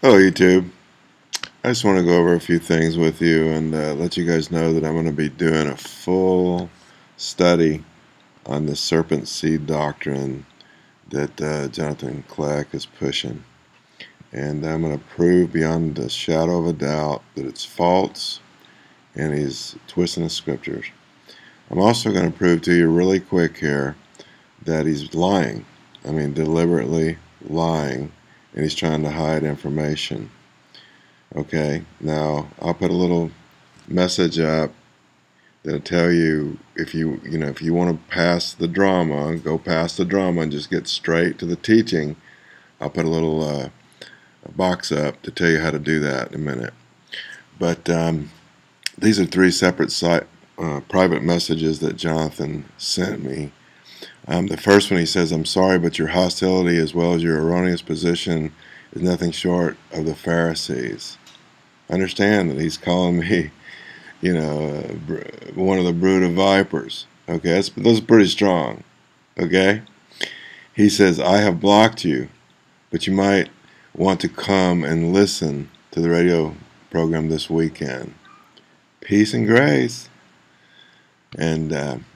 Hello YouTube, I just want to go over a few things with you and let you guys know that I'm going to be doing a full study on the serpent seed doctrine that Jonathan Kleck is pushing. And I'm going to prove beyond a shadow of a doubt that it's false and he's twisting the scriptures. I'm also going to prove to you really quick here that he's lying. I mean deliberately lying. And he's trying to hide information. Okay, now I'll put a little message up that'll tell you if you want to pass the drama, go past the drama and just get straight to the teaching. I'll put a little box up to tell you how to do that in a minute. But these are three separate private messages that Jonathan sent me. The first one he says, "I'm sorry, but your hostility as well as your erroneous position is nothing short of the Pharisees." Understand that he's calling me, you know, one of the brood of vipers. Okay, that's pretty strong. Okay? He says, "I have blocked you, but you might want to come and listen to the radio program this weekend. Peace and grace." And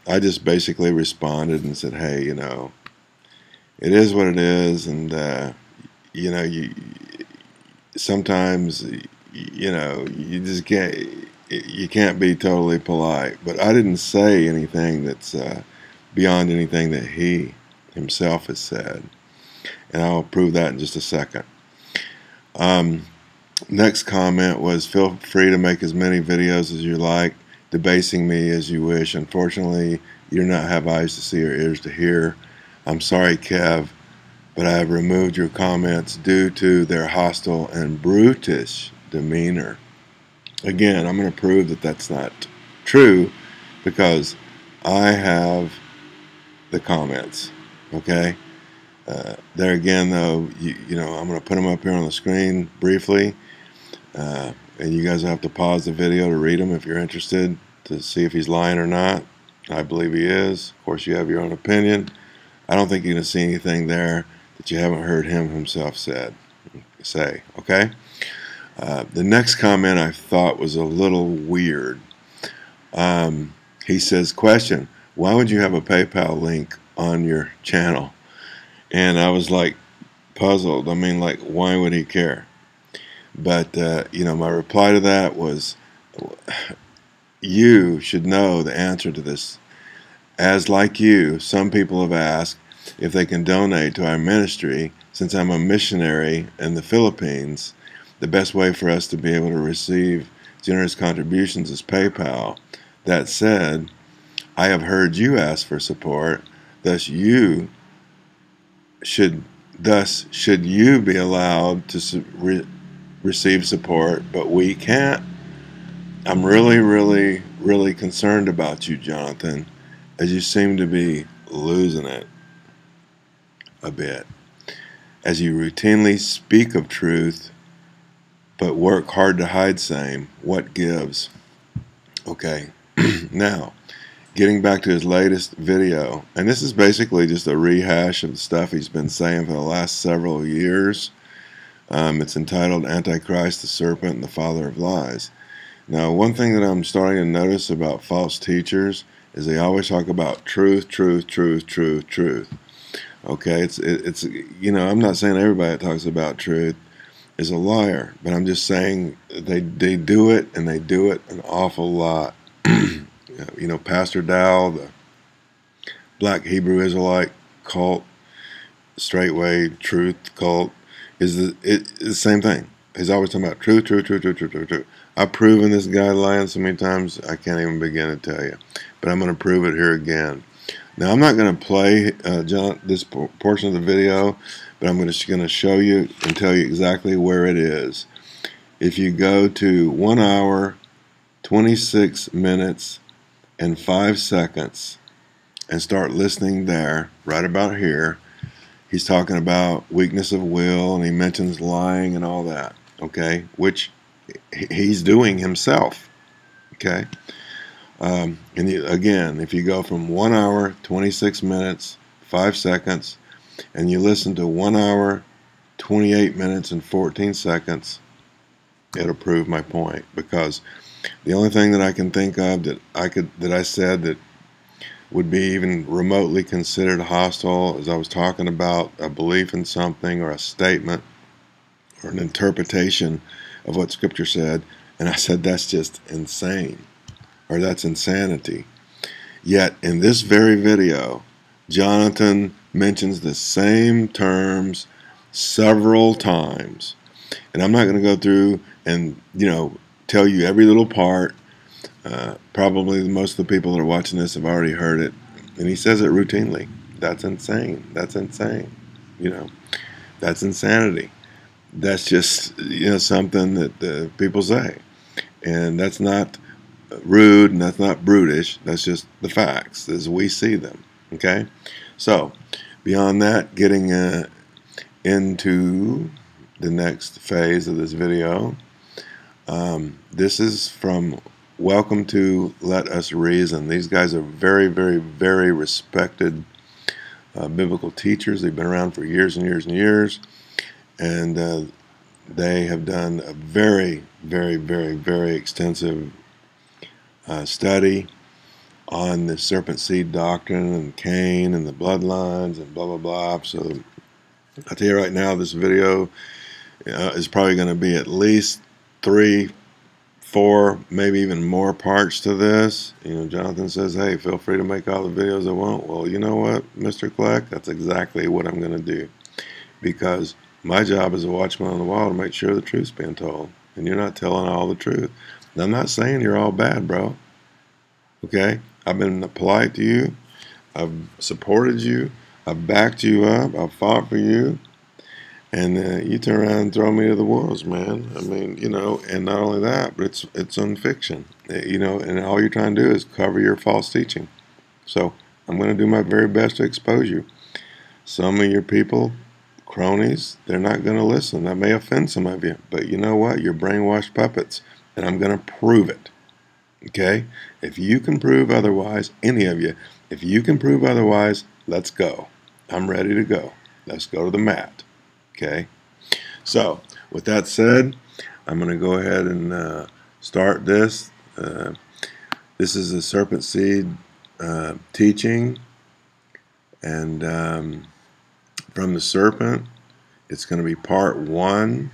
I just basically responded and said, "Hey, you know, it is what it is, and you know, you just can't be totally polite." But I didn't say anything that's beyond anything that he himself has said, and I'll prove that in just a second. Next comment was, "Feel free to make as many videos as you like, debasing me as you wish. Unfortunately, you do not have eyes to see or ears to hear. I'm sorry, Kev, but I have removed your comments due to their hostile and brutish demeanor." Again, I'm going to prove that that's not true because I have the comments. Okay? There again, though, you know, I'm going to put them up here on the screen briefly. And you guys have to pause the video to read them if you're interested to see if he's lying or not. I believe he is. Of course, you have your own opinion. I don't think you're going to see anything there that you haven't heard him himself say. Okay? The next comment I thought was a little weird. He says, "Question, why would you have a PayPal link on your channel?" And I was like puzzled. I mean, like, why would he care? But, you know, my reply to that was, you should know the answer to this. As like you, some people have asked if they can donate to our ministry. Since I'm a missionary in the Philippines, the best way for us to be able to receive generous contributions is PayPal. That said, I have heard you ask for support, thus you should, you be allowed to receive support, but we can't. I'm really concerned about you, Jonathan, as you seem to be losing it a bit, as you routinely speak of truth, but work hard to hide same. What gives?" Okay, now, getting back to his latest video, and this is basically just a rehash of the stuff he's been saying for the last several years. It's entitled "Antichrist, the Serpent, and the Father of Lies." Now, one thing that I'm starting to notice about false teachers is they always talk about truth, truth, truth, truth, truth. Okay, it's you know, I'm not saying everybody that talks about truth is a liar, but I'm just saying they do it, and they do it an awful lot. You know, Pastor Dow, the Black Hebrew Israelite cult, straightway truth cult, it's the same thing. He's always talking about truth, truth, truth, truth, truth, truth, truth. I've proven this guy lying so many times, I can't even begin to tell you. But I'm going to prove it here again. Now, I'm not going to play this portion of the video, but I'm just going to show you and tell you exactly where it is. If you go to 1 hour, 26 minutes, and 5 seconds, and start listening there, right about here, he's talking about weakness of will, and he mentions lying and all that, okay, which he's doing himself, okay? And again, if you go from 1 hour, 26 minutes, 5 seconds, and you listen to 1 hour, 28 minutes and 14 seconds, it'll prove my point, because the only thing that I can think of that I said that would be even remotely considered hostile is I was talking about a belief in something or a statement or an interpretation of what Scripture said, and I said that's just insane, or that's insanity. Yet in this very video, Jonathan mentions the same terms several times, and I'm not going to go through and, you know, tell you every little part. Probably most of the people that are watching this have already heard it, and he says it routinely. That's insane. That's insane. You know, that's insanity. That's just, you know, something that people say, and that's not rude and that's not brutish. That's just the facts as we see them. Okay, so beyond that, getting into the next phase of this video. This is from Welcome to Let Us Reason. These guys are very, very, very respected biblical teachers. They've been around for years and years and years, and they have done a very, very, very, very extensive study on the serpent seed doctrine and Cain and the bloodlines and blah, blah, blah. So I tell you right now, this video is probably going to be at least 3, 4, maybe even more parts to this. You know, Jonathan says, hey, feel free to make all the videos I want. Well, you know what, Mr. Kleck, that's exactly what I'm going to do, because my job as a watchman on the wall to make sure the truth's being told, and you're not telling all the truth. And I'm not saying you're all bad, bro. Okay? I've been polite to you. I've supported you. I've backed you up. I've fought for you. And you turn around and throw me to the wolves, man. I mean, you know, and not only that, but it's on fiction. You know, and all you're trying to do is cover your false teaching. So I'm going to do my very best to expose you. Some of your people, cronies, they're not going to listen. That may offend some of you. But you know what? You're brainwashed puppets. And I'm going to prove it. Okay? If you can prove otherwise, any of you, if you can prove otherwise, let's go. I'm ready to go. Let's go to the mat. Okay? So, with that said, I'm going to go ahead and start this. This is the serpent seed teaching. And from the serpent, it's going to be part 1.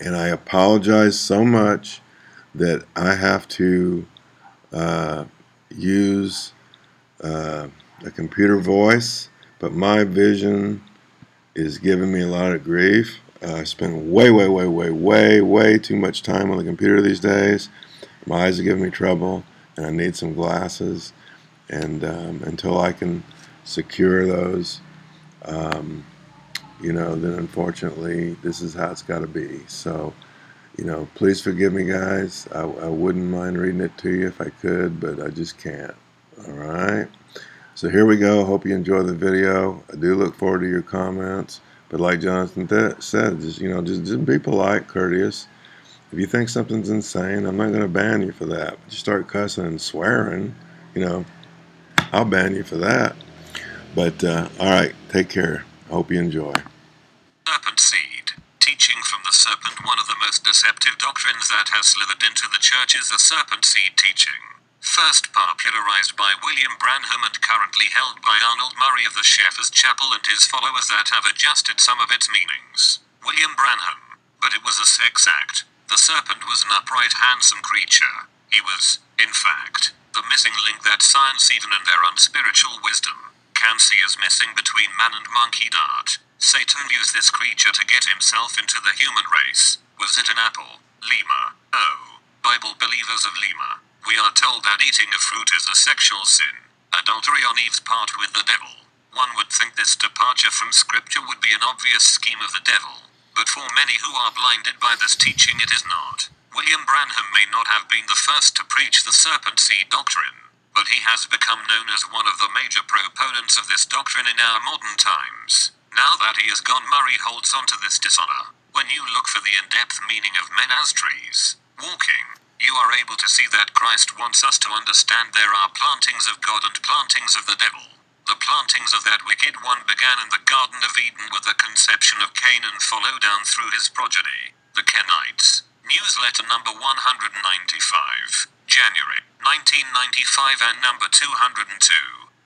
And I apologize so much that I have to use a computer voice, but my vision is giving me a lot of grief. I spend way too much time on the computer these days. My eyes are giving me trouble, and I need some glasses. And until I can secure those, you know, then unfortunately, this is how it's got to be. So, you know, please forgive me, guys. I wouldn't mind reading it to you if I could, but I just can't. All right? So here we go. Hope you enjoy the video. I do look forward to your comments. But like Jonathan said, just, you know, just be polite, courteous. If you think something's insane, I'm not going to ban you for that. But you start cussing and swearing, you know, I'll ban you for that. But, all right, take care. Hope you enjoy. Serpent seed. Teaching from the serpent. One of the most deceptive doctrines that has slithered into the church is the serpent seed teaching. First popularized by William Branham and currently held by Arnold Murray of the Shepherd's Chapel and his followers that have adjusted some of its meanings. William Branham. But it was a sex act. The serpent was an upright, handsome creature. He was, in fact, the missing link that science, even in their unspiritual wisdom, can see as missing between man and monkey dart. Satan used this creature to get himself into the human race. Was it an apple? Lima. Oh, Bible believers of Lima. We are told that eating of fruit is a sexual sin. Adultery on Eve's part with the devil. One would think this departure from Scripture would be an obvious scheme of the devil. But for many who are blinded by this teaching, it is not. William Branham may not have been the first to preach the serpent seed doctrine, but he has become known as one of the major proponents of this doctrine in our modern times. Now that he is gone, Murray holds on to this dishonor. When you look for the in-depth meaning of men as trees, walking, you are able to see that Christ wants us to understand there are plantings of God and plantings of the devil. The plantings of that wicked one began in the Garden of Eden with the conception of Cain and follow down through his progeny, the Kenites. Newsletter number 195, January 1995 and number 202,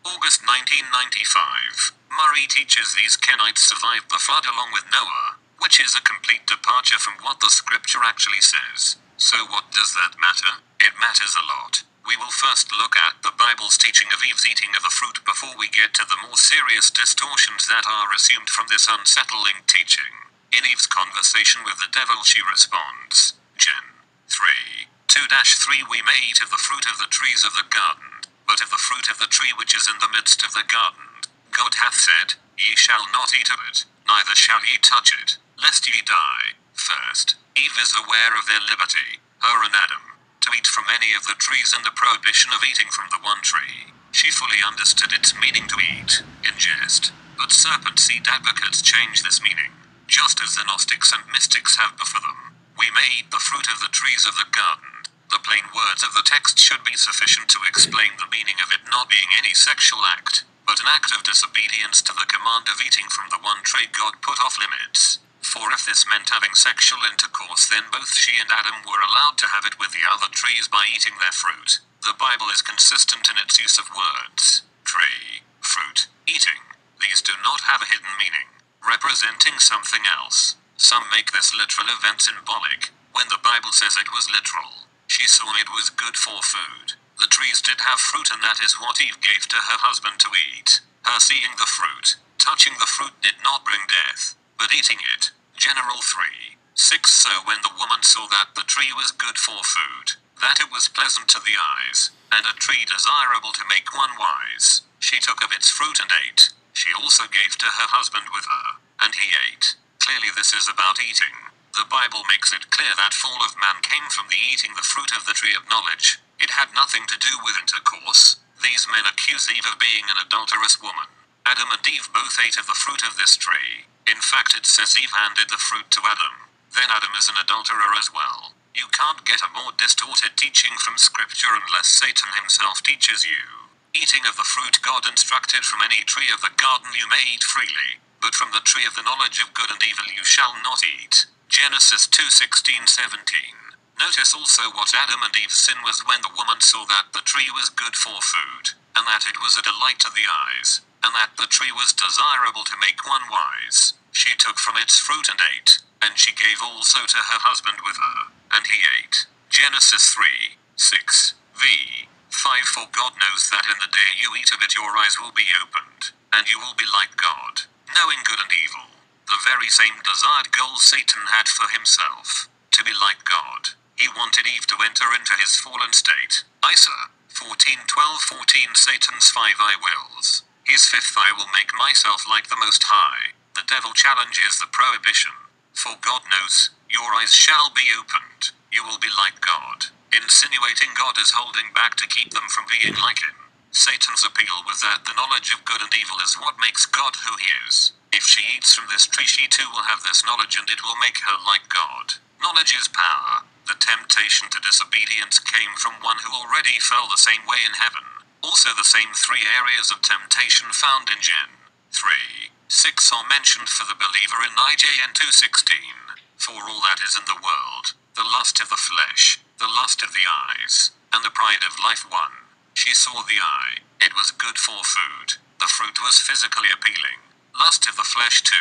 August 1995. Murray teaches these Kenites survived the flood along with Noah, which is a complete departure from what the scripture actually says. So what does that matter? It matters a lot. We will first look at the Bible's teaching of Eve's eating of the fruit before we get to the more serious distortions that are assumed from this unsettling teaching. In Eve's conversation with the devil, she responds, Gen. 3:2-3, we may eat of the fruit of the trees of the garden, but of the fruit of the tree which is in the midst of the garden, God hath said, Ye shall not eat of it, neither shall ye touch it, lest ye die. First, Eve is aware of their liberty, her and Adam, to eat from any of the trees and the prohibition of eating from the one tree. She fully understood its meaning to eat, ingest, but serpent seed advocates change this meaning, just as the Gnostics and mystics have before them. We may eat the fruit of the trees of the garden. The plain words of the text should be sufficient to explain the meaning of it not being any sexual act, but an act of disobedience to the command of eating from the one tree God put off limits. For if this meant having sexual intercourse, then both she and Adam were allowed to have it with the other trees by eating their fruit. The Bible is consistent in its use of words. Tree, fruit, eating. These do not have a hidden meaning, representing something else. Some make this literal event symbolic, when the Bible says it was literal. She saw it was good for food. The trees did have fruit, and that is what Eve gave to her husband to eat. Her seeing the fruit, touching the fruit did not bring death, but eating it. General 3:6. So when the woman saw that the tree was good for food, that it was pleasant to the eyes, and a tree desirable to make one wise, she took of its fruit and ate. She also gave to her husband with her, and he ate. Clearly this is about eating. The Bible makes it clear that fall of man came from the eating the fruit of the tree of knowledge. It had nothing to do with intercourse. These men accuse Eve of being an adulterous woman. Adam and Eve both ate of the fruit of this tree. In fact, it says Eve handed the fruit to Adam. Then Adam is an adulterer as well. You can't get a more distorted teaching from scripture unless Satan himself teaches you. Eating of the fruit God instructed, from any tree of the garden you may eat freely, but from the tree of the knowledge of good and evil you shall not eat. Genesis 2:16-17. Notice also what Adam and Eve's sin was when the woman saw that the tree was good for food, and that it was a delight to the eyes, and that the tree was desirable to make one wise. She took from its fruit and ate, and she gave also to her husband with her, and he ate. Genesis 3:6-5. For God knows that in the day you eat of it your eyes will be opened, and you will be like God, knowing good and evil. The very same desired goal Satan had for himself, to be like God. He wanted Eve to enter into his fallen state. Isa 14:12-14. Satan's 5 I wills. His 5th I will make myself like the Most High. The devil challenges the prohibition. For God knows, your eyes shall be opened, you will be like God, insinuating God is holding back to keep them from being like him. Satan's appeal was that the knowledge of good and evil is what makes God who he is. If she eats from this tree, she too will have this knowledge, and it will make her like God. Knowledge is power. The temptation to disobedience came from one who already fell the same way in heaven. Also the same 3 areas of temptation found in Gen. 3:6 are mentioned for the believer in IJN 2:16. For all that is in the world, the lust of the flesh, the lust of the eyes, and the pride of life. 1. She saw the eye. It was good for food. The fruit was physically appealing. Lust of the flesh. 2.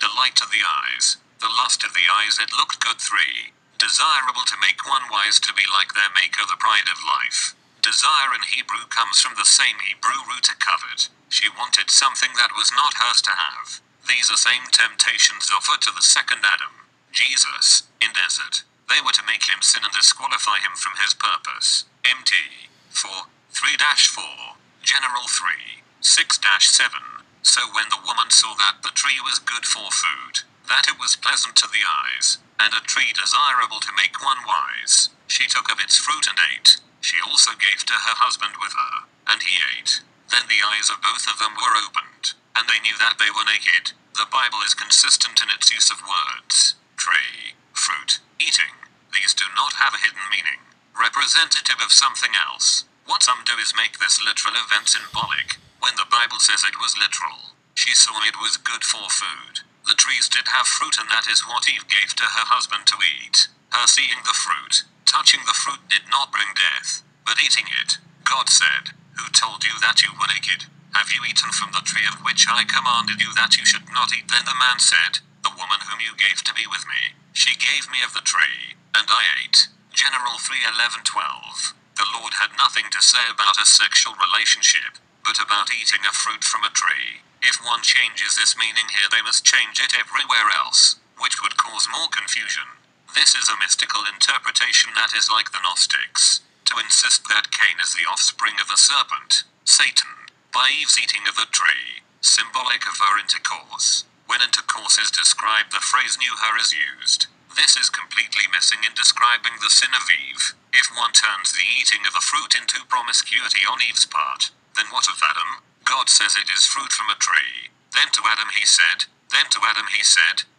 Delight to the eyes. The lust of the eyes. It looked good. 3. Desirable to make one wise, to be like their maker. The pride of life. Desire in Hebrew comes from the same Hebrew root to covet. She wanted something that was not hers to have. These are same temptations offered to the second Adam, Jesus, in desert. They were to make him sin and disqualify him from his purpose. MT 4:3-4. General 3:6-7. So when the woman saw that the tree was good for food, that it was pleasant to the eyes, and a tree desirable to make one wise, she took of its fruit and ate. She also gave to her husband with her, and he ate. Then the eyes of both of them were opened, and they knew that they were naked. The Bible is consistent in its use of words. Tree, fruit, eating. These do not have a hidden meaning, representative of something else. What some do is make this literal event symbolic, When the Bible says it was literal, she saw it was good for food. The trees did have fruit, and that is what Eve gave to her husband to eat. Her seeing the fruit, touching the fruit did not bring death, but eating it. God said, "Who told you that you were naked? Have you eaten from the tree of which I commanded you that you should not eat?" Then the man said, "The woman whom you gave to be with me, she gave me of the tree, and I ate." General 3:11-12. The Lord had nothing to say about a sexual relationship, but about eating a fruit from a tree. If one changes this meaning here, they must change it everywhere else, which would cause more confusion. This is a mystical interpretation that is like the Gnostics, to insist that Cain is the offspring of a serpent, Satan, by Eve's eating of the tree, symbolic of her intercourse. When intercourse is described, the phrase "knew her" is used. This is completely missing in describing the sin of Eve. If one turns the eating of a fruit into promiscuity on Eve's part, then what of Adam? God says it is fruit from a tree. Then to Adam he said,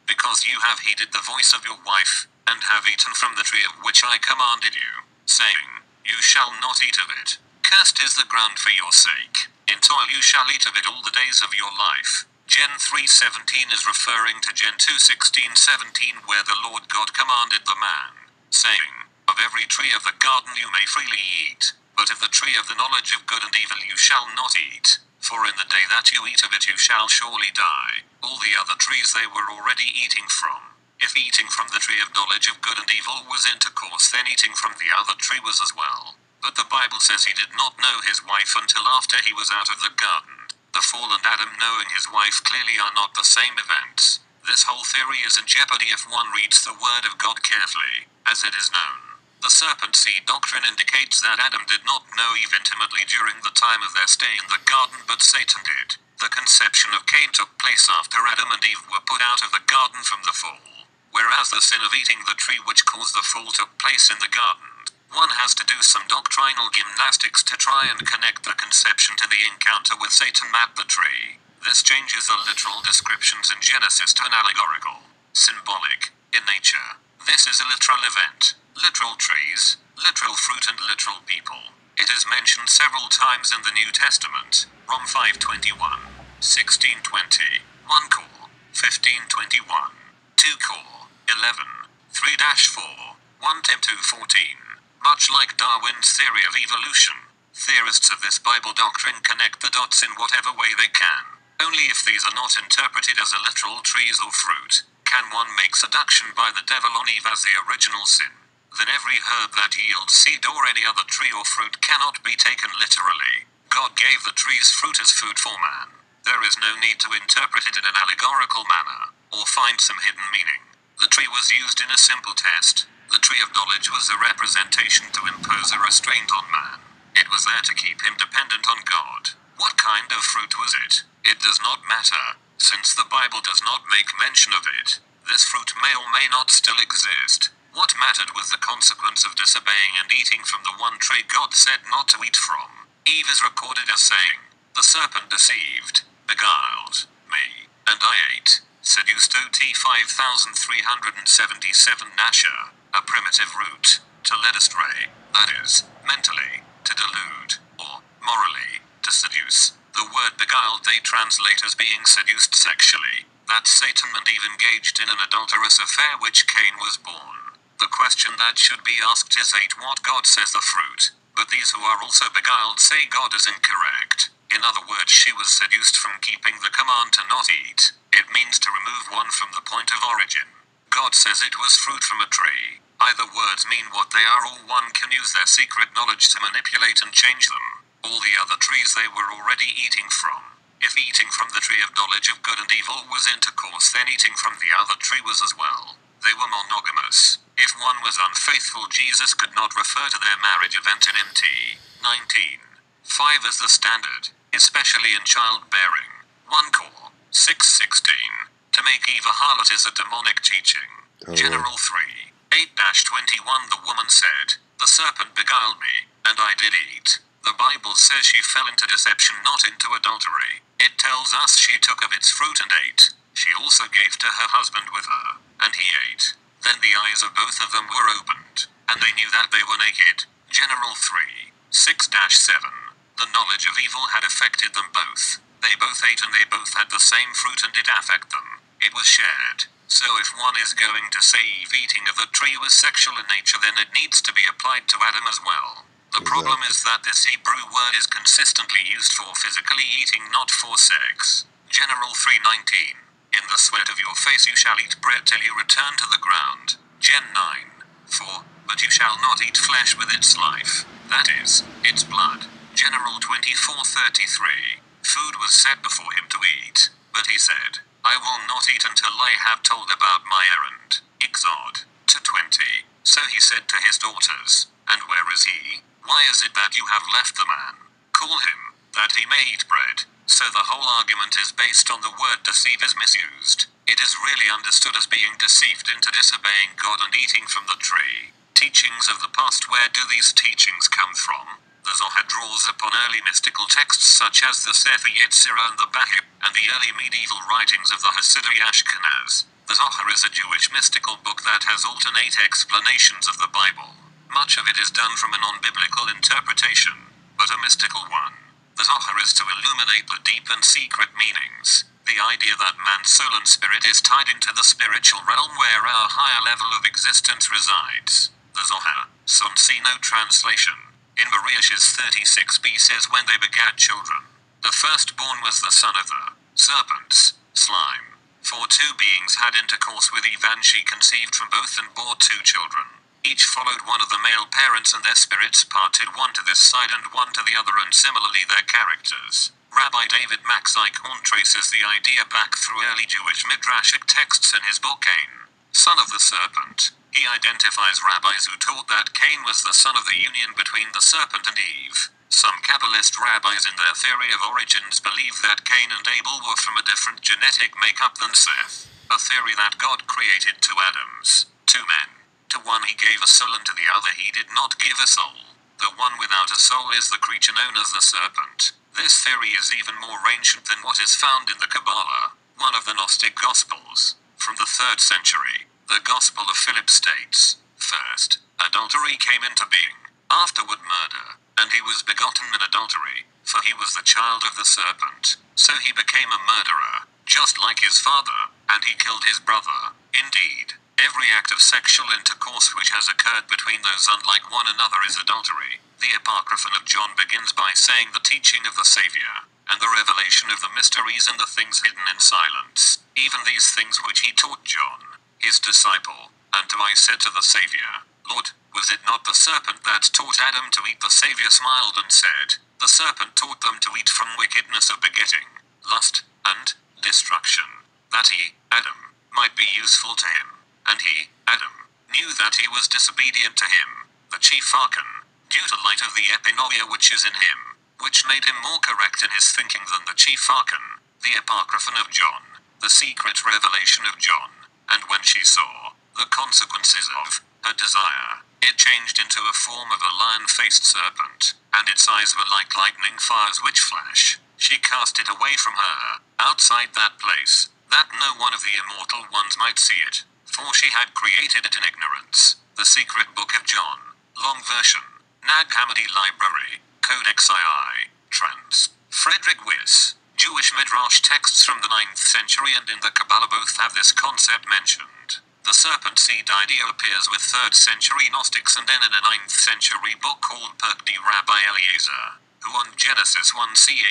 "Because you have heeded the voice of your wife, and have eaten from the tree of which I commanded you, saying, 'You shall not eat of it. Cursed is the ground for your sake. In toil you shall eat of it all the days of your life.'" Gen 3:17 is referring to Gen 2:16-17, where the Lord God commanded the man, saying, "Of every tree of the garden you may freely eat, but of the tree of the knowledge of good and evil you shall not eat, for in the day that you eat of it you shall surely die." All the other trees they were already eating from. If eating from the tree of knowledge of good and evil was intercourse, then eating from the other tree was as well. But the Bible says he did not know his wife until after he was out of the garden. The fall and Adam knowing his wife clearly are not the same events. This whole theory is in jeopardy if one reads the Word of God carefully, as it is known. The serpent seed doctrine indicates that Adam did not know Eve intimately during the time of their stay in the garden, but Satan did. The conception of Cain took place after Adam and Eve were put out of the garden from the fall, whereas the sin of eating the tree which caused the fall took place in the garden. One has to do some doctrinal gymnastics to try and connect the conception to the encounter with Satan at the tree. This changes the literal descriptions in Genesis to an allegorical, symbolic, in nature. This is a literal event, literal trees, literal fruit, and literal people. It is mentioned several times in the New Testament, Rom 5:21, 16:20, 1 Cor, 15:21, 2 Cor, 11, 3-4, 1 Tim 2:14. Much like Darwin's theory of evolution, theorists of this Bible doctrine connect the dots in whatever way they can. Only if these are not interpreted as a literal trees or fruit, can one make seduction by the devil on Eve as the original sin. Then every herb that yields seed or any other tree or fruit cannot be taken literally. God gave the trees fruit as food for man. There is no need to interpret it in an allegorical manner, or find some hidden meaning. The tree was used in a simple test. The tree of knowledge was a representation to impose a restraint on man. It was there to keep him dependent on God. What kind of fruit was it? It does not matter, since the Bible does not make mention of it. This fruit may or may not still exist. What mattered was the consequence of disobeying and eating from the one tree God said not to eat from. Eve is recorded as saying, "The serpent deceived, beguiled me, and I ate." Seduced OT 5377 Nasher. A primitive root, to led astray, that is, mentally, to delude, or, morally, to seduce. The word beguiled they translate as being seduced sexually. That Satan and Eve engaged in an adulterous affair which Cain was born. The question that should be asked is what God says the fruit, but these who are also beguiled say God is incorrect. In other words, she was seduced from keeping the command to not eat. It means to remove one from the point of origin. God says it was fruit from a tree. Either words mean what they are, or one can use their secret knowledge to manipulate and change them. All the other trees they were already eating from. If eating from the tree of knowledge of good and evil was intercourse, then eating from the other tree was as well. They were monogamous. If one was unfaithful, Jesus could not refer to their marriage event in MT 19:5 as the standard, especially in childbearing. 1 Cor 6:16. To make Eve a harlot is a demonic teaching. General 3, 8-21. The woman said, "The serpent beguiled me, and I did eat." The Bible says she fell into deception, not into adultery. It tells us she took of its fruit and ate. She also gave to her husband with her, and he ate. Then the eyes of both of them were opened, and they knew that they were naked. General 3, 6-7. the knowledge of evil had affected them both. They both ate and they both had the same fruit and it affected them. It was shared. So if one is going to say eating of the tree was sexual in nature, then it needs to be applied to Adam as well. The problem is that this Hebrew word is consistently used for physically eating, not for sex. General 3:19. In the sweat of your face you shall eat bread till you return to the ground. Gen 9:4. But you shall not eat flesh with its life, that is, its blood. General 24:33. Food was set before him to eat, but he said, I will not eat until I have told about my errand. Exod 2:20. So he said to his daughters, And where is he? Why is it that you have left the man? Call him, that he may eat bread. So the whole argument is based on the word deceive is misused. It is really understood as being deceived into disobeying God and eating from the tree. Teachings of the past. Where do these teachings come from? The Zohar draws upon early mystical texts such as the Sefi Yetzirah and the Baha'im, and the early medieval writings of the Hasidic Ashkenaz. The Zohar is a Jewish mystical book that has alternate explanations of the Bible. Much of it is done from a non-biblical interpretation, but a mystical one. The Zohar is to illuminate the deep and secret meanings. The idea that man's soul and spirit is tied into the spiritual realm where our higher level of existence resides. The Zohar, Sonsino translation, in Bereshit 36b says, When they begat children, the firstborn was the son of the serpents, slime. For two beings had intercourse with Eve, and she conceived from both and bore two children. Each followed one of the male parents, and their spirits parted, one to this side and one to the other, and similarly their characters. Rabbi David Max Eichhorn traces the idea back through early Jewish midrashic texts in his book Cain, Son of the Serpent. He identifies rabbis who taught that Cain was the son of the union between the serpent and Eve. Some Kabbalist rabbis in their theory of origins believe that Cain and Abel were from a different genetic makeup than Seth, a theory that God created two Adams, two men. To one he gave a soul and to the other he did not give a soul. The one without a soul is the creature known as the serpent. This theory is even more ancient than what is found in the Kabbalah, one of the Gnostic Gospels, from the 3rd century. The Gospel of Philip states, First, adultery came into being, afterward murder, and he was begotten in adultery, for he was the child of the serpent, so he became a murderer, just like his father, and he killed his brother. Indeed, every act of sexual intercourse which has occurred between those unlike one another is adultery. The Apocryphon of John begins by saying the teaching of the Savior, and the revelation of the mysteries and the things hidden in silence, even these things which he taught John, his disciple. Unto I said to the Savior, Lord, was it not the serpent that taught Adam to eat? The Savior smiled and said, The serpent taught them to eat from wickedness of begetting, lust, and destruction, that he, Adam, might be useful to him. And he, Adam, knew that he was disobedient to him, the chief archon, due to light of the epinoia which is in him, which made him more correct in his thinking than the chief archon. The Apocryphon of John, the secret revelation of John. And when she saw the consequences of her desire, it changed into a form of a lion-faced serpent, and its eyes were like lightning fires which flash. She cast it away from her, outside that place, that no one of the immortal ones might see it, for she had created it in ignorance. The Secret Book of John, long version, Nag Hammadi Library, Codex II, trans. Frederick Wyss. Jewish Midrash texts from the 9th century and in the Kabbalah both have this concept mentioned. The serpent seed idea appears with 3rd century Gnostics and then in a 9th century book called Perk de Rabbi Eliezer, who on Genesis 1 Chzi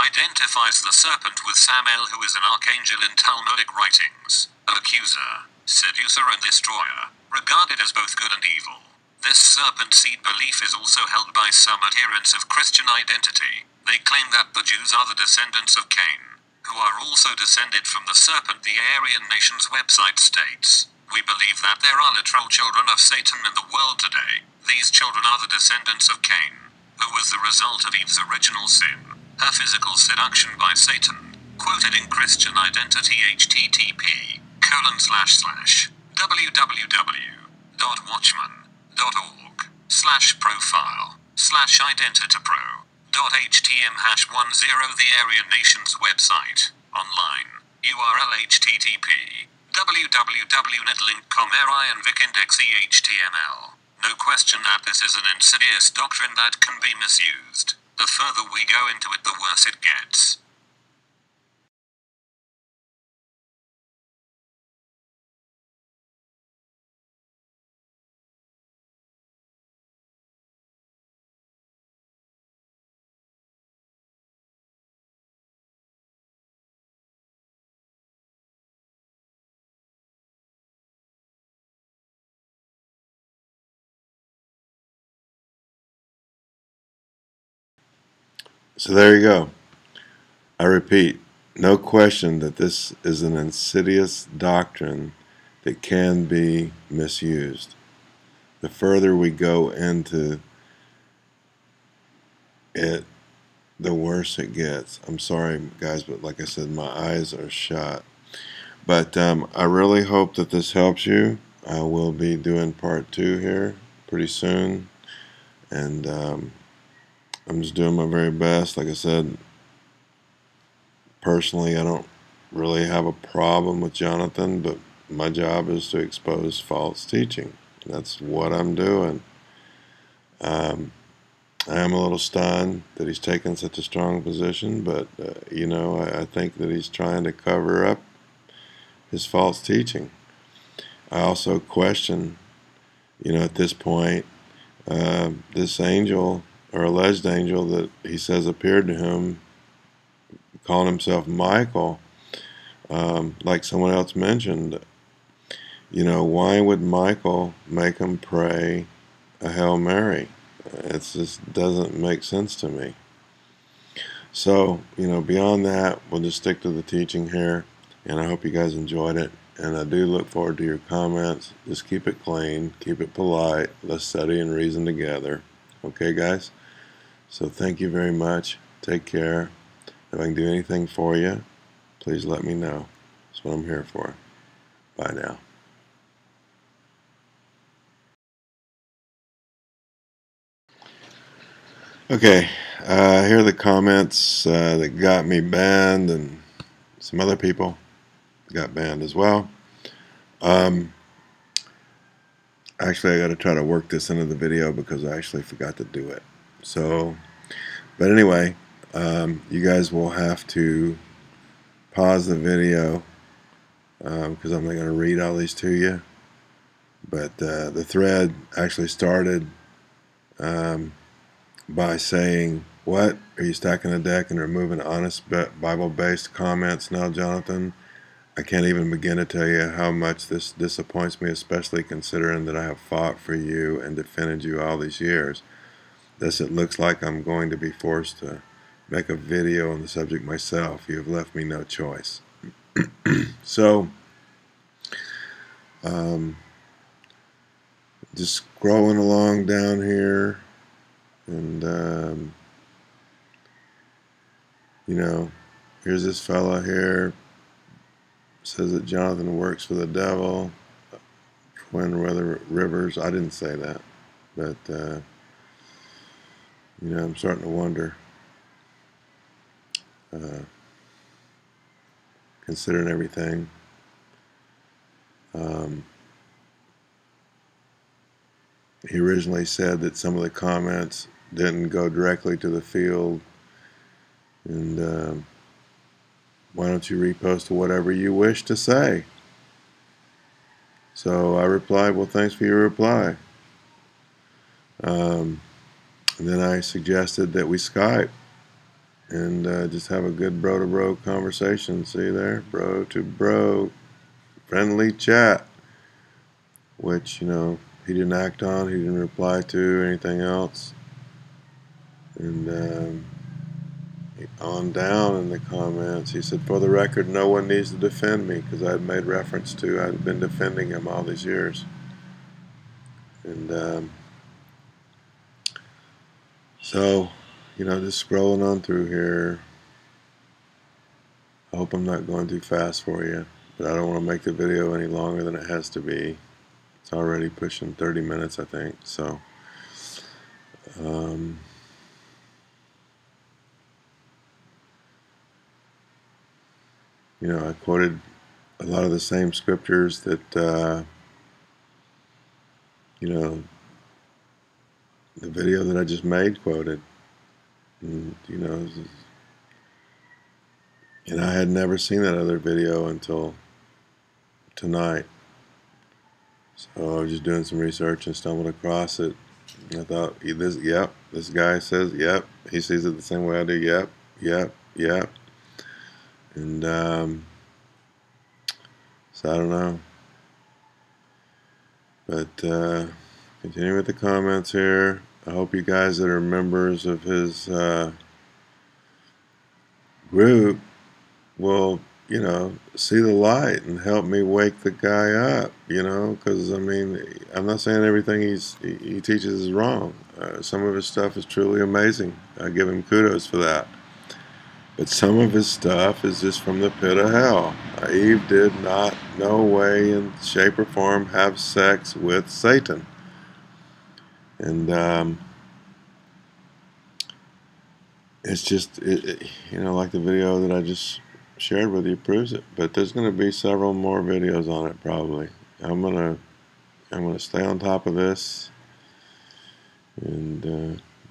identifies the serpent with Samael, who is an archangel in Talmudic writings, accuser, seducer and destroyer, regarded as both good and evil. This serpent seed belief is also held by some adherents of Christian Identity. They claim that the Jews are the descendants of Cain, who are also descended from the serpent. The Aryan Nation's website states, We believe that there are literal children of Satan in the world today. These children are the descendants of Cain, who was the result of Eve's original sin, her physical seduction by Satan. Quoted in Christian Identity, http://www.watchman.org/profile/identitypro.htm#10 The Aryan Nation's website, online, URL http://www.netlink.com/aryanvicindex.html. no question that this is an insidious doctrine that can be misused. The further we go into it, the worse it gets. So there you go. I repeat, no question that this is an insidious doctrine that can be misused. The further we go into it, the worse it gets. I'm sorry, guys, but like I said, my eyes are shot. But I really hope that this helps you. I will be doing part 2 here pretty soon. And I'm just doing my very best. Like I said, personally, I don't really have a problem with Jonathan, but my job is to expose false teaching. That's what I'm doing. I am a little stunned that he's taken such a strong position, but, you know, I think that he's trying to cover up his false teaching. I also question, you know, at this point, this angel, or alleged angel that he says appeared to him, calling himself Michael, like someone else mentioned. You know, why would Michael make him pray a Hail Mary? It just doesn't make sense to me. So, you know, beyond that, we'll just stick to the teaching here, and I hope you guys enjoyed it. And I do look forward to your comments. Just keep it clean, keep it polite. Let's study and reason together. Okay, guys? So thank you very much. Take care. If I can do anything for you, please let me know. That's what I'm here for. Bye now. Okay, here are the comments that got me banned, and some other people got banned as well. Actually, I got to try to work this into the video because I actually forgot to do it. So, but anyway, you guys will have to pause the video because I'm not going to read all these to you. But the thread actually started by saying, "What? Are you stacking the deck and removing honest Bible-based comments now, Jonathan? I can't even begin to tell you how much this disappoints me, especially considering that I have fought for you and defended you all these years. Thus, it looks like I'm going to be forced to make a video on the subject myself. You have left me no choice." So, just scrolling along down here, and, you know, here's this fella here. Says that Jonathan works for the devil. Twin Rivers. I didn't say that, but you know, I'm starting to wonder. Considering everything, he originally said that some of the comments didn't go directly to the field, and why don't you repost whatever you wish to say? So I replied, well, thanks for your reply. And then I suggested that we Skype and just have a good bro-to-bro conversation. See there? Bro-to-bro friendly chat, which, you know, he didn't act on, he didn't reply to, or anything else. And on down in the comments, he said, "For the record, no one needs to defend me," because I had made reference to I'd been defending him all these years. And so, you know, just scrolling on through here. I hope I'm not going too fast for you, but I don't want to make the video any longer than it has to be. It's already pushing 30 minutes, I think. So you know, I quoted a lot of the same scriptures that, you know, the video that I just made quoted. And, you know, and I had never seen that other video until tonight. So I was just doing some research and stumbled across it. And I thought, this, yep, this guy says, yep, he sees it the same way I do, yep, yep, yep. And so I don't know. But continuing with the comments here. I hope you guys that are members of his group will, you know, see the light and help me wake the guy up, you know, because, I mean, I'm not saying everything he teaches is wrong. Some of his stuff is truly amazing. I give him kudos for that. But some of his stuff is just from the pit of hell. Eve did not, no way, in shape or form, have sex with Satan. And it's just, you know, like the video that I just shared with you proves it. But there's going to be several more videos on it probably. I'm gonna stay on top of this and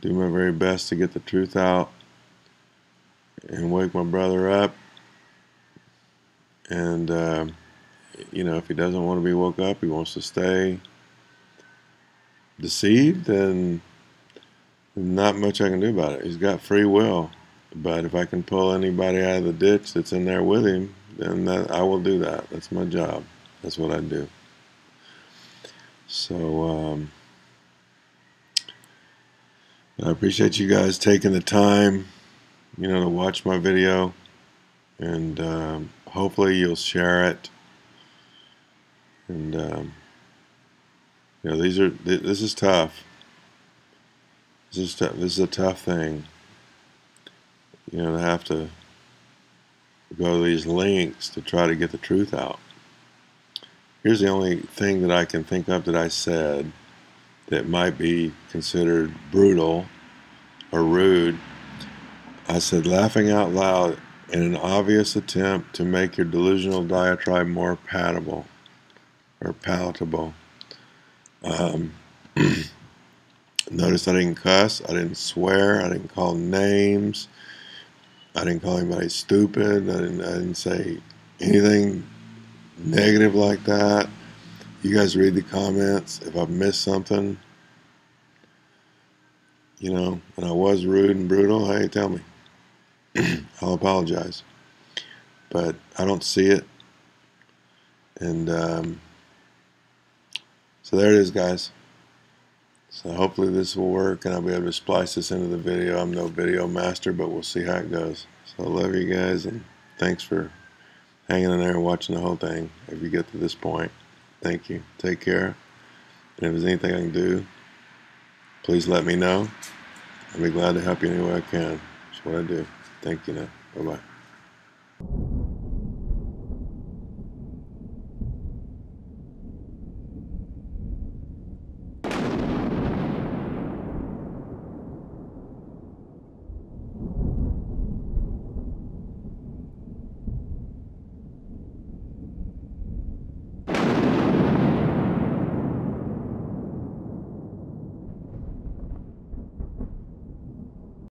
do my very best to get the truth out and wake my brother up. And you know, if he doesn't want to be woke up, he wants to stay deceived, and not much I can do about it. He's got free will, but if I can pull anybody out of the ditch that's in there with him, then I will do that. That's my job. That's what I do. So I appreciate you guys taking the time, you know, to watch my video, and hopefully you'll share it. And you know, this is tough. This is a tough thing. You know, to have to go to these links to try to get the truth out. Here's the only thing that I can think of that I said that might be considered brutal or rude. I said, laughing out loud in an obvious attempt to make your delusional diatribe more palatable or palatable. Notice I didn't cuss, I didn't swear, I didn't call names, I didn't call anybody stupid, I didn't say anything negative like that. You guys read the comments if I've missed something. You know, and I was rude and brutal, hey, tell me. I'll apologize. But I don't see it. And so there it is, guys. So hopefully this will work and I'll be able to splice this into the video. I'm no video master, but we'll see how it goes. So I love you guys, and thanks for hanging in there and watching the whole thing if you get to this point. Thank you. Take care. And if there's anything I can do, please let me know. I'll be glad to help you any way I can. That's what I do. Thank you now. Bye-bye.